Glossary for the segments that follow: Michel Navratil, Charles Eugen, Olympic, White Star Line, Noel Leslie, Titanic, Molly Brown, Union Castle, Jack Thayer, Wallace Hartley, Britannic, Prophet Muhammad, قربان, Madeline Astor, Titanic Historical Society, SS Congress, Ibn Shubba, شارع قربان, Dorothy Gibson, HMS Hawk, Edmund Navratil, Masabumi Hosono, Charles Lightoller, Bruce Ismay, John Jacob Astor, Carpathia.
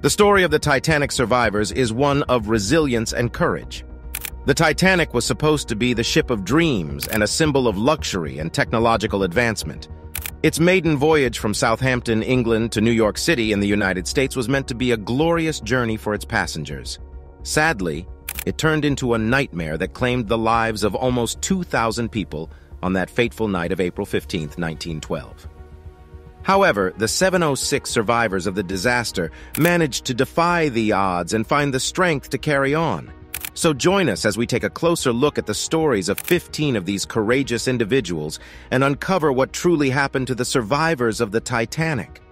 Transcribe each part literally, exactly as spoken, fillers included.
The story of the Titanic survivors is one of resilience and courage. The Titanic was supposed to be the ship of dreams and a symbol of luxury and technological advancement. Its maiden voyage from Southampton, England, to New York City in the United States was meant to be a glorious journey for its passengers. Sadly, it turned into a nightmare that claimed the lives of almost two thousand people on that fateful night of April fifteenth, nineteen twelve. However, the seven oh six survivors of the disaster managed to defy the odds and find the strength to carry on. So join us as we take a closer look at the stories of fifteen of these courageous individuals and uncover what truly happened to the survivors of the Titanic.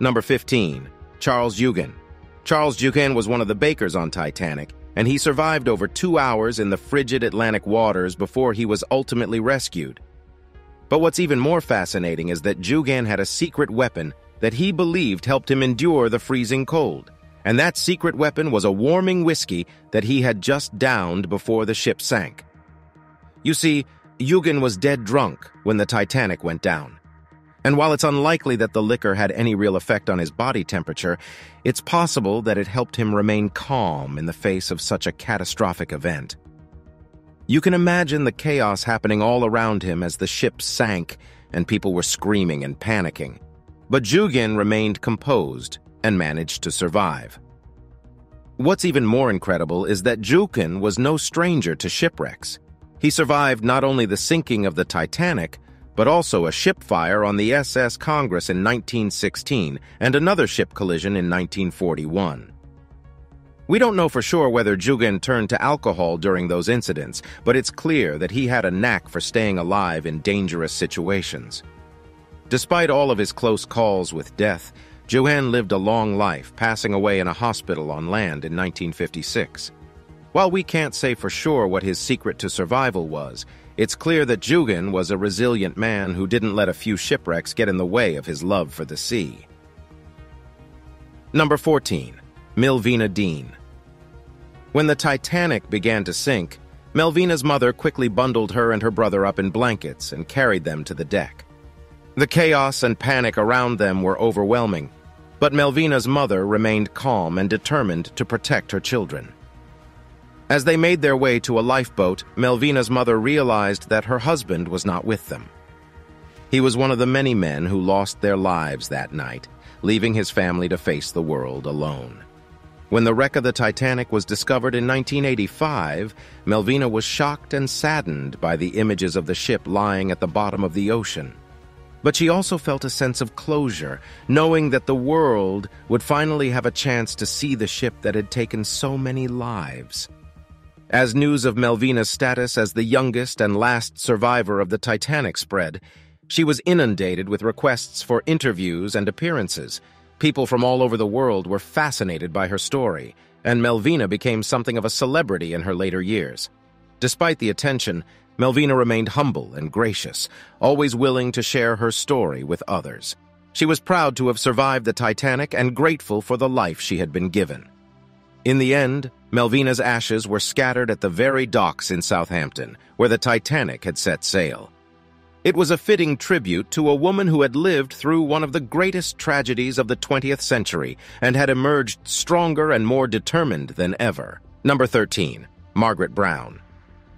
Number fifteen. Charles Eugen. Charles Eugen was one of the bakers on Titanic, and he survived over two hours in the frigid Atlantic waters before he was ultimately rescued. But what's even more fascinating is that Joughin had a secret weapon that he believed helped him endure the freezing cold. And that secret weapon was a warming whiskey that he had just downed before the ship sank. You see, Joughin was dead drunk when the Titanic went down. And while it's unlikely that the liquor had any real effect on his body temperature, it's possible that it helped him remain calm in the face of such a catastrophic event. You can imagine the chaos happening all around him as the ship sank and people were screaming and panicking. But Joughin remained composed and managed to survive. What's even more incredible is that Joughin was no stranger to shipwrecks. He survived not only the sinking of the Titanic, but also a ship fire on the S S Congress in nineteen sixteen and another ship collision in nineteen forty-one. We don't know for sure whether Joughin turned to alcohol during those incidents, but it's clear that he had a knack for staying alive in dangerous situations. Despite all of his close calls with death, Joughin lived a long life, passing away in a hospital on land in nineteen fifty-six. While we can't say for sure what his secret to survival was, it's clear that Joughin was a resilient man who didn't let a few shipwrecks get in the way of his love for the sea. Number fourteen. Millvina Dean. When the Titanic began to sink, Millvina's mother quickly bundled her and her brother up in blankets and carried them to the deck. The chaos and panic around them were overwhelming, but Millvina's mother remained calm and determined to protect her children. As they made their way to a lifeboat, Millvina's mother realized that her husband was not with them. He was one of the many men who lost their lives that night, leaving his family to face the world alone. When the wreck of the Titanic was discovered in nineteen eighty-five, Millvina was shocked and saddened by the images of the ship lying at the bottom of the ocean. But she also felt a sense of closure, knowing that the world would finally have a chance to see the ship that had taken so many lives. As news of Millvina's status as the youngest and last survivor of the Titanic spread, she was inundated with requests for interviews and appearances. People from all over the world were fascinated by her story, and Millvina became something of a celebrity in her later years. Despite the attention, Millvina remained humble and gracious, always willing to share her story with others. She was proud to have survived the Titanic and grateful for the life she had been given. In the end, Millvina's ashes were scattered at the very docks in Southampton, where the Titanic had set sail. It was a fitting tribute to a woman who had lived through one of the greatest tragedies of the twentieth century and had emerged stronger and more determined than ever. Number thirteen. Margaret Brown.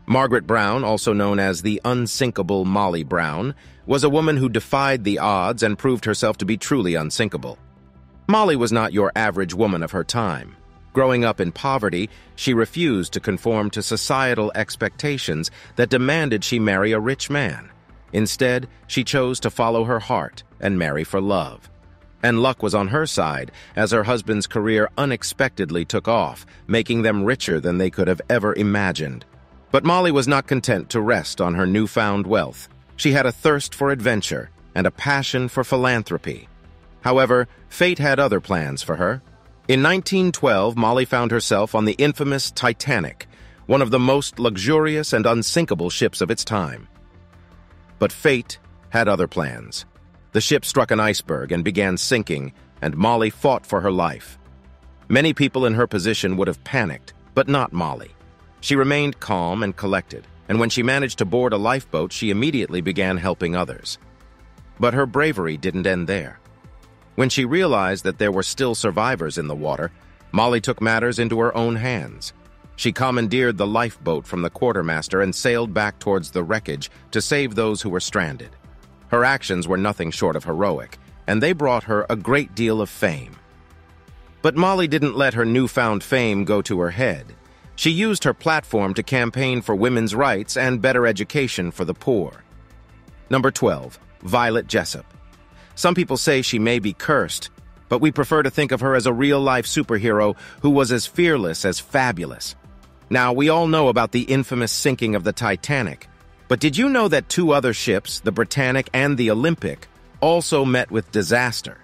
Margaret Brown, also known as the unsinkable Molly Brown, was a woman who defied the odds and proved herself to be truly unsinkable. Molly was not your average woman of her time. Growing up in poverty, she refused to conform to societal expectations that demanded she marry a rich man. Instead, she chose to follow her heart and marry for love. And luck was on her side, as her husband's career unexpectedly took off, making them richer than they could have ever imagined. But Molly was not content to rest on her newfound wealth. She had a thirst for adventure and a passion for philanthropy. However, fate had other plans for her. In nineteen twelve, Molly found herself on the infamous Titanic, one of the most luxurious and unsinkable ships of its time. But fate had other plans. The ship struck an iceberg and began sinking, and Molly fought for her life. Many people in her position would have panicked, but not Molly. She remained calm and collected, and when she managed to board a lifeboat, she immediately began helping others. But her bravery didn't end there. When she realized that there were still survivors in the water, Molly took matters into her own hands. She commandeered the lifeboat from the quartermaster and sailed back towards the wreckage to save those who were stranded. Her actions were nothing short of heroic, and they brought her a great deal of fame. But Molly didn't let her newfound fame go to her head. She used her platform to campaign for women's rights and better education for the poor. Number twelve. Violet Jessup. Some people say she may be cursed, but we prefer to think of her as a real-life superhero who was as fearless as fabulous. Now, we all know about the infamous sinking of the Titanic, but did you know that two other ships, the Britannic and the Olympic, also met with disaster?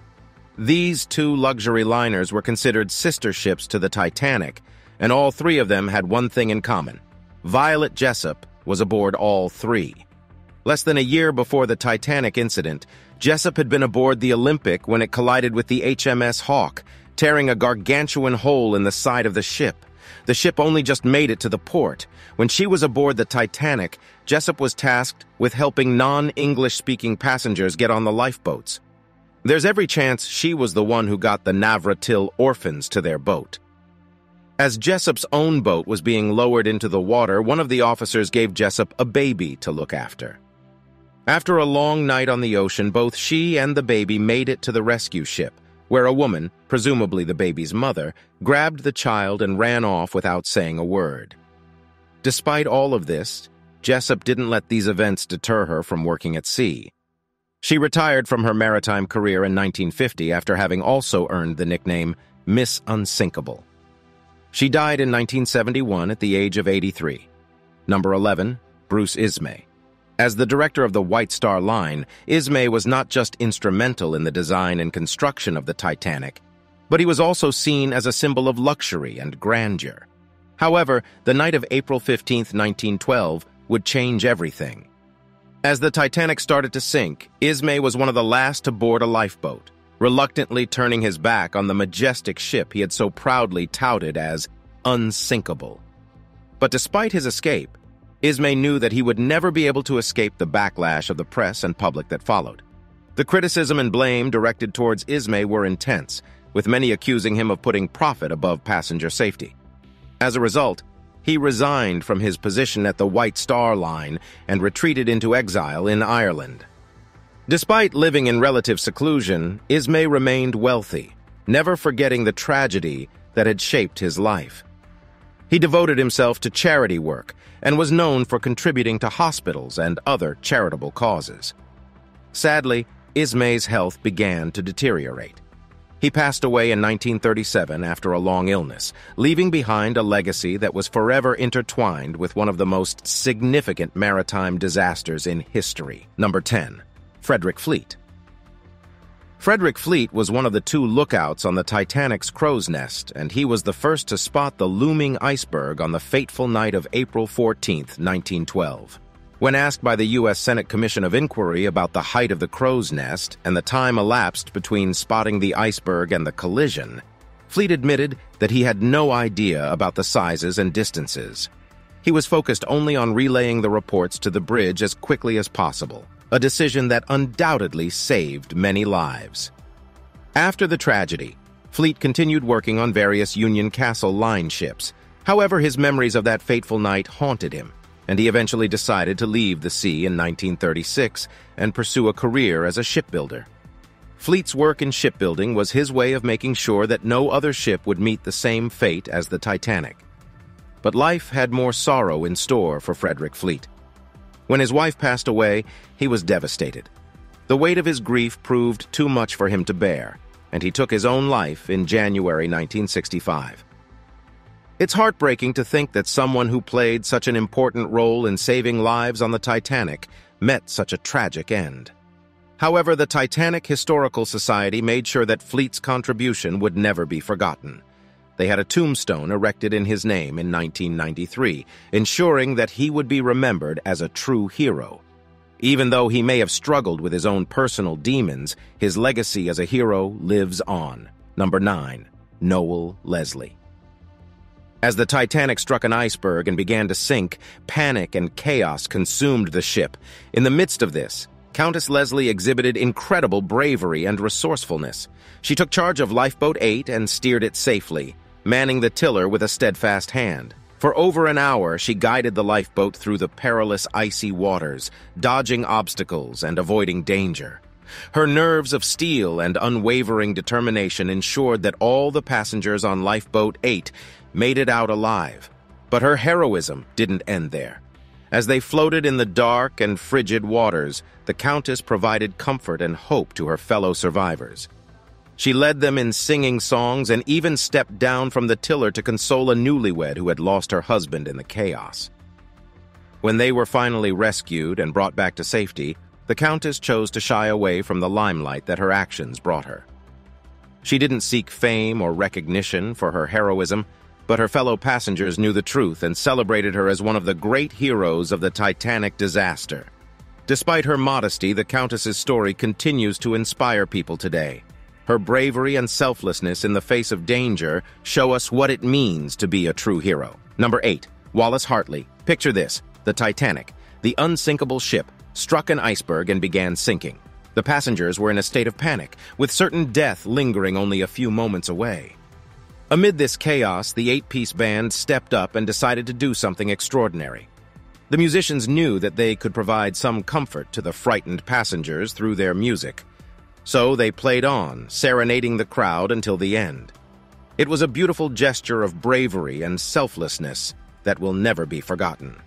These two luxury liners were considered sister ships to the Titanic, and all three of them had one thing in common. Violet Jessup was aboard all three. Less than a year before the Titanic incident, Jessup had been aboard the Olympic when it collided with the H M S Hawk, tearing a gargantuan hole in the side of the ship. The ship only just made it to the port. When she was aboard the Titanic, Jessup was tasked with helping non-English-speaking passengers get on the lifeboats. There's every chance she was the one who got the Navratil orphans to their boat. As Jessup's own boat was being lowered into the water, one of the officers gave Jessup a baby to look after. After a long night on the ocean, both she and the baby made it to the rescue ship, where a woman, presumably the baby's mother, grabbed the child and ran off without saying a word. Despite all of this, Jessup didn't let these events deter her from working at sea. She retired from her maritime career in nineteen fifty after having also earned the nickname Miss Unsinkable. She died in nineteen seventy-one at the age of eighty-three. Number eleven. Bruce Ismay. As the director of the White Star Line, Ismay was not just instrumental in the design and construction of the Titanic, but he was also seen as a symbol of luxury and grandeur. However, the night of April fifteenth, nineteen twelve, would change everything. As the Titanic started to sink, Ismay was one of the last to board a lifeboat, reluctantly turning his back on the majestic ship he had so proudly touted as unsinkable. But despite his escape, Ismay knew that he would never be able to escape the backlash of the press and public that followed. The criticism and blame directed towards Ismay were intense, with many accusing him of putting profit above passenger safety. As a result, he resigned from his position at the White Star Line and retreated into exile in Ireland. Despite living in relative seclusion, Ismay remained wealthy, never forgetting the tragedy that had shaped his life. He devoted himself to charity work and was known for contributing to hospitals and other charitable causes. Sadly, Ismay's health began to deteriorate. He passed away in nineteen thirty-seven after a long illness, leaving behind a legacy that was forever intertwined with one of the most significant maritime disasters in history. Number ten. Frederick Fleet. Frederick Fleet was one of the two lookouts on the Titanic's crow's nest, and he was the first to spot the looming iceberg on the fateful night of April fourteenth, nineteen twelve. When asked by the U S Senate Commission of Inquiry about the height of the crow's nest and the time elapsed between spotting the iceberg and the collision, Fleet admitted that he had no idea about the sizes and distances. He was focused only on relaying the reports to the bridge as quickly as possible, a decision that undoubtedly saved many lives. After the tragedy, Fleet continued working on various Union Castle line ships. However, his memories of that fateful night haunted him, and he eventually decided to leave the sea in nineteen thirty-six and pursue a career as a shipbuilder. Fleet's work in shipbuilding was his way of making sure that no other ship would meet the same fate as the Titanic. But life had more sorrow in store for Frederick Fleet. When his wife passed away, he was devastated. The weight of his grief proved too much for him to bear, and he took his own life in January nineteen sixty-five. It's heartbreaking to think that someone who played such an important role in saving lives on the Titanic met such a tragic end. However, the Titanic Historical Society made sure that Fleet's contribution would never be forgotten. They had a tombstone erected in his name in nineteen ninety-three, ensuring that he would be remembered as a true hero. Even though he may have struggled with his own personal demons, his legacy as a hero lives on. Number nine. Noel Leslie. As the Titanic struck an iceberg and began to sink, panic and chaos consumed the ship. In the midst of this, Countess Leslie exhibited incredible bravery and resourcefulness. She took charge of Lifeboat eight and steered it safely, manning the tiller with a steadfast hand. For over an hour, she guided the lifeboat through the perilous icy waters, dodging obstacles and avoiding danger. Her nerves of steel and unwavering determination ensured that all the passengers on Lifeboat eight made it out alive. But her heroism didn't end there. As they floated in the dark and frigid waters, the Countess provided comfort and hope to her fellow survivors. She led them in singing songs and even stepped down from the tiller to console a newlywed who had lost her husband in the chaos. When they were finally rescued and brought back to safety, the Countess chose to shy away from the limelight that her actions brought her. She didn't seek fame or recognition for her heroism, but her fellow passengers knew the truth and celebrated her as one of the great heroes of the Titanic disaster. Despite her modesty, the Countess's story continues to inspire people today. Her bravery and selflessness in the face of danger show us what it means to be a true hero. Number eight, Wallace Hartley. Picture this, the Titanic, the unsinkable ship, struck an iceberg and began sinking. The passengers were in a state of panic, with certain death lingering only a few moments away. Amid this chaos, the eight-piece band stepped up and decided to do something extraordinary. The musicians knew that they could provide some comfort to the frightened passengers through their music, so they played on, serenading the crowd until the end. It was a beautiful gesture of bravery and selflessness that will never be forgotten.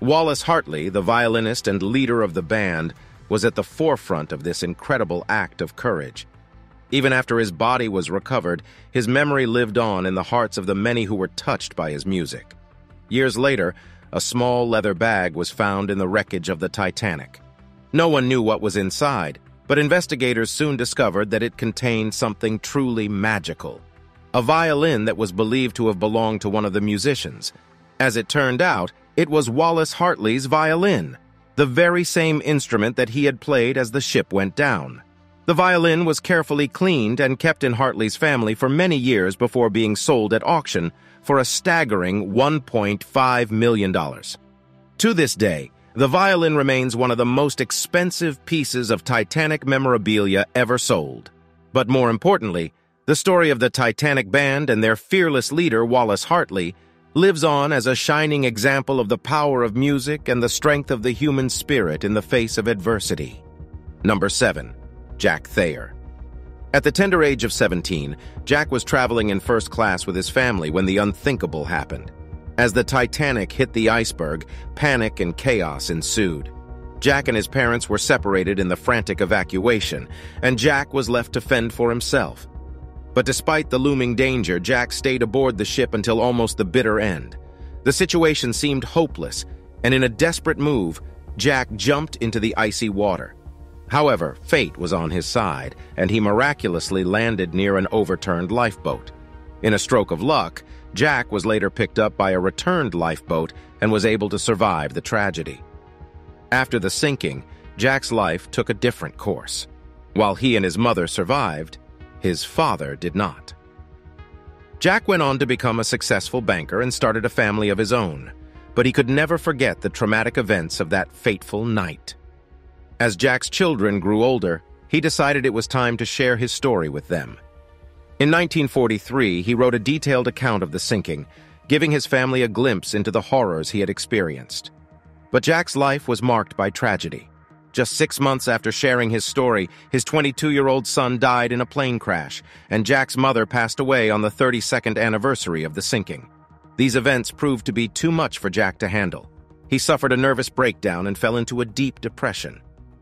Wallace Hartley, the violinist and leader of the band, was at the forefront of this incredible act of courage. Even after his body was recovered, his memory lived on in the hearts of the many who were touched by his music. Years later, a small leather bag was found in the wreckage of the Titanic. No one knew what was inside, but investigators soon discovered that it contained something truly magical, a violin that was believed to have belonged to one of the musicians. As it turned out, it was Wallace Hartley's violin, the very same instrument that he had played as the ship went down. The violin was carefully cleaned and kept in Hartley's family for many years before being sold at auction for a staggering one point five million dollars. To this day, the violin remains one of the most expensive pieces of Titanic memorabilia ever sold. But more importantly, the story of the Titanic band and their fearless leader, Wallace Hartley, lives on as a shining example of the power of music and the strength of the human spirit in the face of adversity. Number seven. Jack Thayer. At the tender age of seventeen, Jack was traveling in first class with his family when the unthinkable happened. As the Titanic hit the iceberg, panic and chaos ensued. Jack and his parents were separated in the frantic evacuation, and Jack was left to fend for himself. But despite the looming danger, Jack stayed aboard the ship until almost the bitter end. The situation seemed hopeless, and in a desperate move, Jack jumped into the icy water. However, fate was on his side, and he miraculously landed near an overturned lifeboat. In a stroke of luck, Jack was later picked up by a returned lifeboat and was able to survive the tragedy. After the sinking, Jack's life took a different course. While he and his mother survived, his father did not. Jack went on to become a successful banker and started a family of his own, but he could never forget the traumatic events of that fateful night. As Jack's children grew older, he decided it was time to share his story with them. In nineteen forty-three, he wrote a detailed account of the sinking, giving his family a glimpse into the horrors he had experienced. But Jack's life was marked by tragedy. Just six months after sharing his story, his twenty-two-year-old son died in a plane crash, and Jack's mother passed away on the thirty-second anniversary of the sinking. These events proved to be too much for Jack to handle. He suffered a nervous breakdown and fell into a deep depression.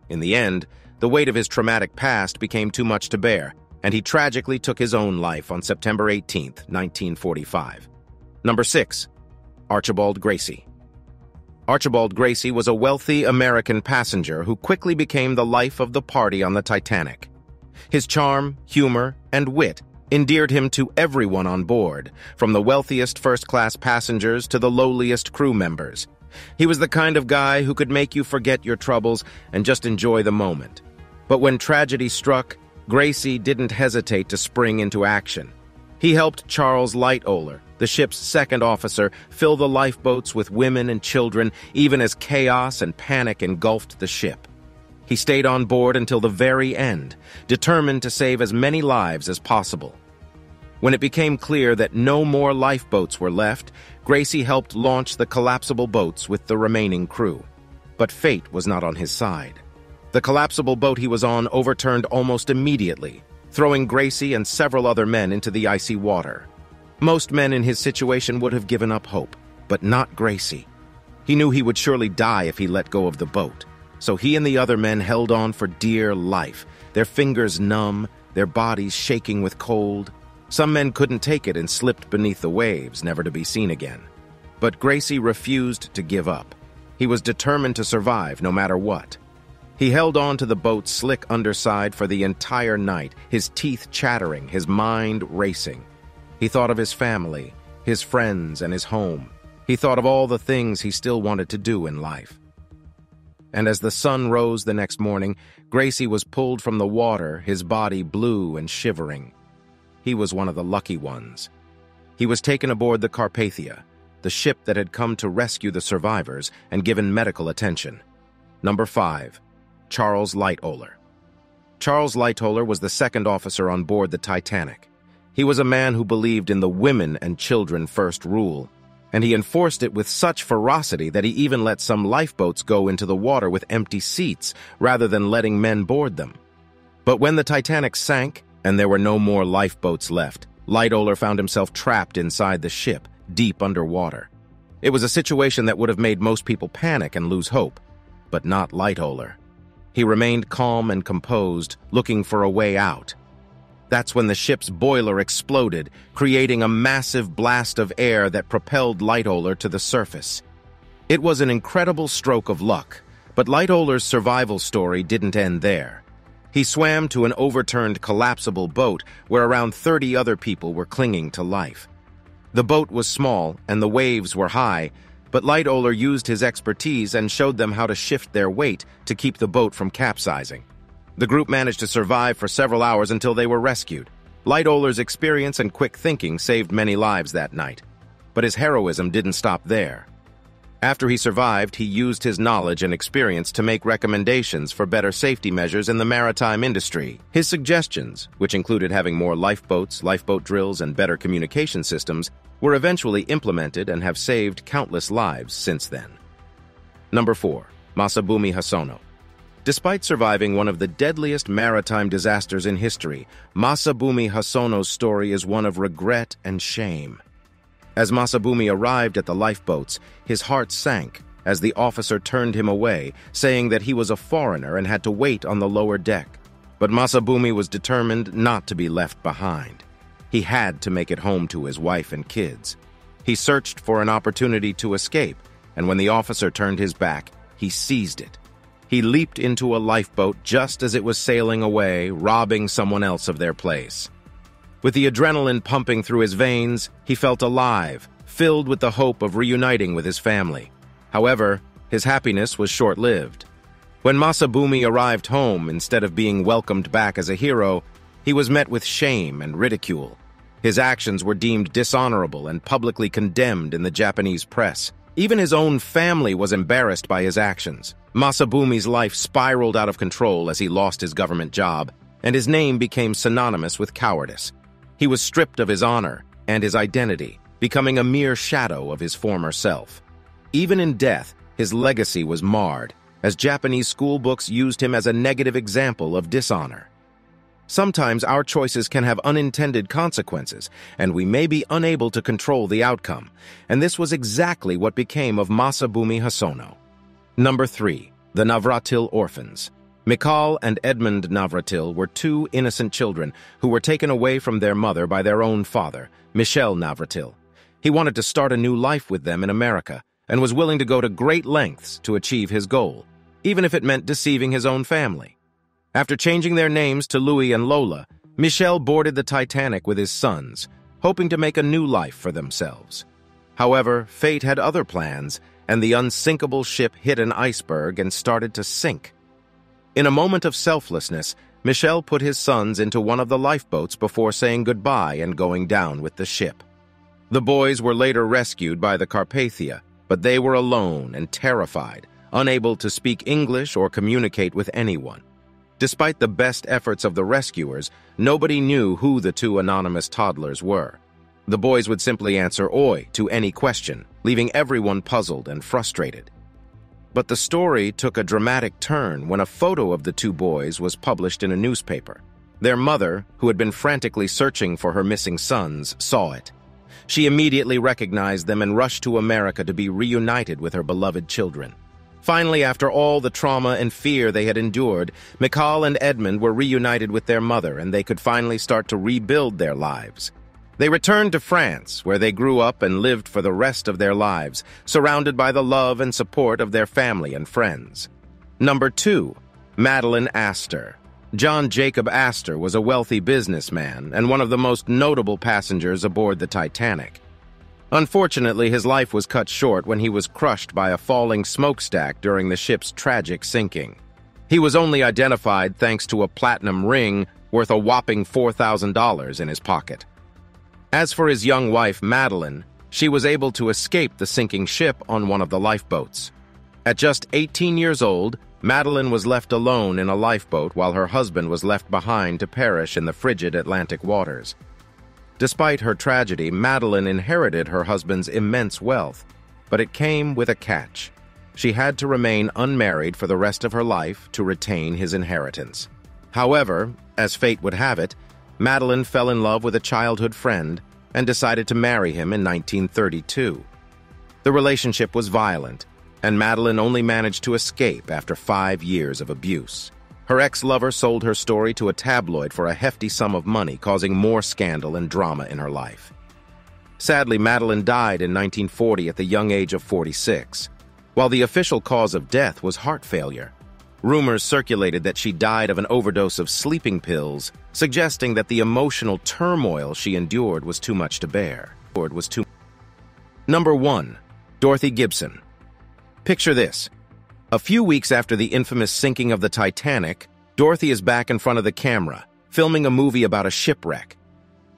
In the end, the weight of his traumatic past became too much to bear, and he tragically took his own life on September eighteenth, nineteen forty-five. Number six. Archibald Gracie. Archibald Gracie was a wealthy American passenger who quickly became the life of the party on the Titanic. His charm, humor, and wit endeared him to everyone on board, from the wealthiest first-class passengers to the lowliest crew members. He was the kind of guy who could make you forget your troubles and just enjoy the moment. But when tragedy struck, Gracie didn't hesitate to spring into action. He helped Charles Lightoller, the ship's second officer, fill the lifeboats with women and children, even as chaos and panic engulfed the ship. He stayed on board until the very end, determined to save as many lives as possible. When it became clear that no more lifeboats were left, Gracie helped launch the collapsible boats with the remaining crew. But fate was not on his side. The collapsible boat he was on overturned almost immediately, throwing Gracie and several other men into the icy water. Most men in his situation would have given up hope, but not Gracie. He knew he would surely die if he let go of the boat, so he and the other men held on for dear life, their fingers numb, their bodies shaking with cold. Some men couldn't take it and slipped beneath the waves, never to be seen again. But Gracie refused to give up. He was determined to survive, no matter what. He held on to the boat's slick underside for the entire night, his teeth chattering, his mind racing. He thought of his family, his friends, and his home. He thought of all the things he still wanted to do in life. And as the sun rose the next morning, Gracie was pulled from the water, his body blue and shivering. He was one of the lucky ones. He was taken aboard the Carpathia, the ship that had come to rescue the survivors, and given medical attention. Number five, Charles Lightoller. Charles Lightoller was the second officer on board the Titanic. He was a man who believed in the women and children first rule, and he enforced it with such ferocity that he even let some lifeboats go into the water with empty seats rather than letting men board them. But when the Titanic sank, and there were no more lifeboats left, Lightoller found himself trapped inside the ship, deep underwater. It was a situation that would have made most people panic and lose hope, but not Lightoller. He remained calm and composed, looking for a way out. That's when the ship's boiler exploded, creating a massive blast of air that propelled Lightoller to the surface. It was an incredible stroke of luck, but Lightoller's survival story didn't end there. He swam to an overturned collapsible boat where around thirty other people were clinging to life. The boat was small and the waves were high, but Lightoller used his expertise and showed them how to shift their weight to keep the boat from capsizing. The group managed to survive for several hours until they were rescued. Lightoller's experience and quick thinking saved many lives that night, but his heroism didn't stop there. After he survived, he used his knowledge and experience to make recommendations for better safety measures in the maritime industry. His suggestions, which included having more lifeboats, lifeboat drills, and better communication systems, were eventually implemented and have saved countless lives since then. Number four, Masabumi Hosono. Despite surviving one of the deadliest maritime disasters in history, Masabumi Hosono's story is one of regret and shame. As Masabumi arrived at the lifeboats, his heart sank as the officer turned him away, saying that he was a foreigner and had to wait on the lower deck. But Masabumi was determined not to be left behind. He had to make it home to his wife and kids. He searched for an opportunity to escape, and when the officer turned his back, he seized it. He leaped into a lifeboat just as it was sailing away, robbing someone else of their place. With the adrenaline pumping through his veins, he felt alive, filled with the hope of reuniting with his family. However, his happiness was short-lived. When Masabumi arrived home, instead of being welcomed back as a hero, he was met with shame and ridicule. His actions were deemed dishonorable and publicly condemned in the Japanese press. Even his own family was embarrassed by his actions. Masabumi's life spiraled out of control as he lost his government job, and his name became synonymous with cowardice. He was stripped of his honor and his identity, becoming a mere shadow of his former self. Even in death, his legacy was marred, as Japanese schoolbooks used him as a negative example of dishonor. Sometimes our choices can have unintended consequences, and we may be unable to control the outcome, and this was exactly what became of Masabumi Hosono. Number three, the Navratil orphans. Michel and Edmund Navratil were two innocent children who were taken away from their mother by their own father, Michel Navratil. He wanted to start a new life with them in America and was willing to go to great lengths to achieve his goal, even if it meant deceiving his own family. After changing their names to Louis and Lola, Michel boarded the Titanic with his sons, hoping to make a new life for themselves. However, fate had other plans, and the unsinkable ship hit an iceberg and started to sink. In a moment of selflessness, Michel put his sons into one of the lifeboats before saying goodbye and going down with the ship. The boys were later rescued by the Carpathia, but they were alone and terrified, unable to speak English or communicate with anyone. Despite the best efforts of the rescuers, nobody knew who the two anonymous toddlers were. The boys would simply answer "Oi" to any question, leaving everyone puzzled and frustrated. But the story took a dramatic turn when a photo of the two boys was published in a newspaper. Their mother, who had been frantically searching for her missing sons, saw it. She immediately recognized them and rushed to America to be reunited with her beloved children. Finally, after all the trauma and fear they had endured, Michel and Edmund were reunited with their mother, and they could finally start to rebuild their lives. They returned to France, where they grew up and lived for the rest of their lives, surrounded by the love and support of their family and friends. Number two, Madeline Astor. John Jacob Astor was a wealthy businessman and one of the most notable passengers aboard the Titanic. Unfortunately, his life was cut short when he was crushed by a falling smokestack during the ship's tragic sinking. He was only identified thanks to a platinum ring worth a whopping four thousand dollars in his pocket. As for his young wife, Madeline, she was able to escape the sinking ship on one of the lifeboats. At just eighteen years old, Madeline was left alone in a lifeboat while her husband was left behind to perish in the frigid Atlantic waters. Despite her tragedy, Madeline inherited her husband's immense wealth, but it came with a catch. She had to remain unmarried for the rest of her life to retain his inheritance. However, as fate would have it, Madeline fell in love with a childhood friend and decided to marry him in nineteen thirty-two. The relationship was violent, and Madeline only managed to escape after five years of abuse. Her ex-lover sold her story to a tabloid for a hefty sum of money, causing more scandal and drama in her life. Sadly, Madeline died in nineteen forty at the young age of forty-six, while the official cause of death was heart failure. Rumors circulated that she died of an overdose of sleeping pills, suggesting that the emotional turmoil she endured was too much to bear. Was too Number one, Dorothy Gibson. Picture this. A few weeks after the infamous sinking of the Titanic, Dorothy is back in front of the camera, filming a movie about a shipwreck.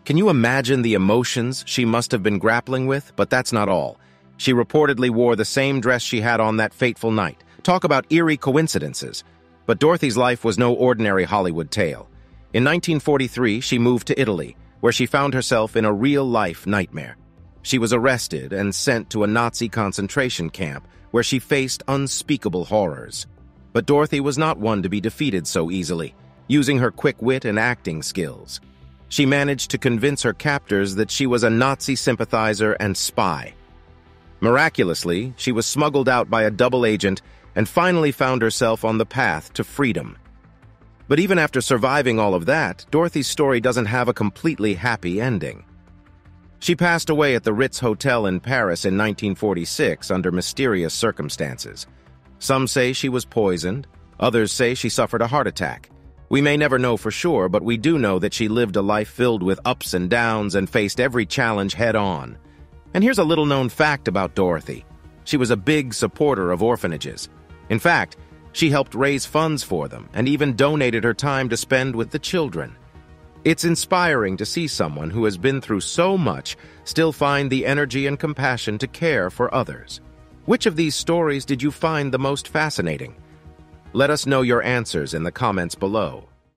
Can you imagine the emotions she must have been grappling with? But that's not all. She reportedly wore the same dress she had on that fateful night. Talk about eerie coincidences. But Dorothy's life was no ordinary Hollywood tale. In nineteen forty-three, she moved to Italy, where she found herself in a real-life nightmare. She was arrested and sent to a Nazi concentration camp, where she faced unspeakable horrors. But Dorothy was not one to be defeated so easily, using her quick wit and acting skills. She managed to convince her captors that she was a Nazi sympathizer and spy. Miraculously, she was smuggled out by a double agent and finally found herself on the path to freedom. But even after surviving all of that, Dorothy's story doesn't have a completely happy ending. She passed away at the Ritz Hotel in Paris in nineteen forty-six under mysterious circumstances. Some say she was poisoned, others say she suffered a heart attack. We may never know for sure, but we do know that she lived a life filled with ups and downs and faced every challenge head-on. And here's a little-known fact about Dorothy. She was a big supporter of orphanages. In fact, she helped raise funds for them and even donated her time to spend with the children. It's inspiring to see someone who has been through so much still find the energy and compassion to care for others. Which of these stories did you find the most fascinating? Let us know your answers in the comments below.